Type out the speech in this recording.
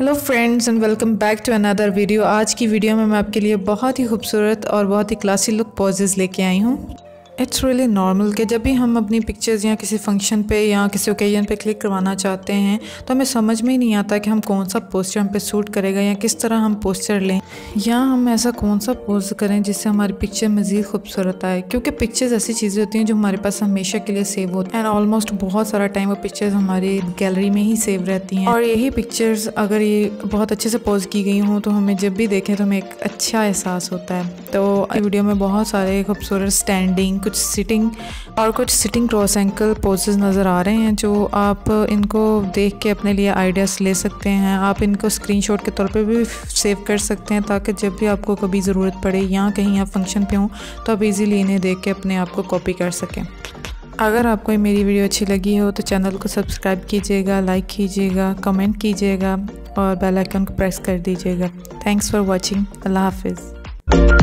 Hello friends and welcome back to another video. आज की video में मैं आपके लिए बहुत ही खूबसूरत और बहुत ही क्लासी लुक पोजेज़ लेके आई हूँ। इट्स रियली नॉर्मल कि जब भी हम अपनी पिक्चर्स या किसी फंक्शन पे या किसी ओकेजन पे क्लिक करवाना चाहते हैं तो हमें समझ में ही नहीं आता कि हम कौन सा पोस्चर हम पे सूट करेगा या किस तरह हम पोस्चर लें या हम ऐसा कौन सा पोज करें जिससे हमारी पिक्चर मज़ीद खूबसूरत आए, क्योंकि पिक्चर्स ऐसी चीज़ें होती हैं जो हमारे पास हमेशा के लिए सेव होती हैं एंड ऑलमोस्ट बहुत सारा टाइम वो पिक्चर्स हमारी गैलरी में ही सेव रहती हैं। और यही पिक्चर्स अगर ये बहुत अच्छे से पोज की गई हों तो हमें जब भी देखें तो हमें एक अच्छा एहसास होता है। तो वीडियो में बहुत सारे खूबसूरत स्टैंडिंग, कुछ सिटिंग और कुछ सिटिंग क्रॉस एंकल पोजेस नज़र आ रहे हैं जो आप इनको देख के अपने लिए आइडियाज़ ले सकते हैं। आप इनको स्क्रीनशॉट के तौर पे भी सेव कर सकते हैं ताकि जब भी आपको कभी ज़रूरत पड़े या कहीं आप फंक्शन पे हों तो आप इजीली इन्हें देख के अपने आप को कॉपी कर सकें। अगर आपको मेरी वीडियो अच्छी लगी हो तो चैनल को सब्सक्राइब कीजिएगा, लाइक कीजिएगा, कमेंट कीजिएगा और बेल आइकन को प्रेस कर दीजिएगा। Thanks for watching. अल्लाह हाफिज़।